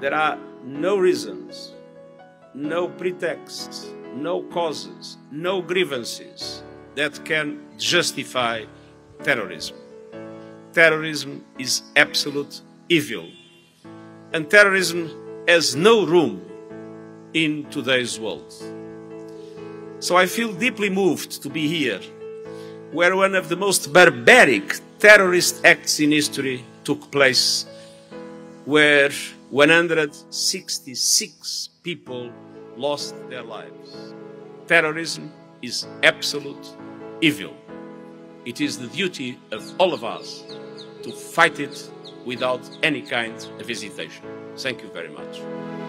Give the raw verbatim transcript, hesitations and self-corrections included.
There are no reasons, no pretexts, no causes, no grievances that can justify terrorism. Terrorism is absolute evil, and terrorism has no room in today's world. So I feel deeply moved to be here, where one of the most barbaric terrorist acts in history took place, where one hundred sixty-six people lost their lives. Terrorism is absolute evil. It is the duty of all of us to fight it without any kind of hesitation. Thank you very much.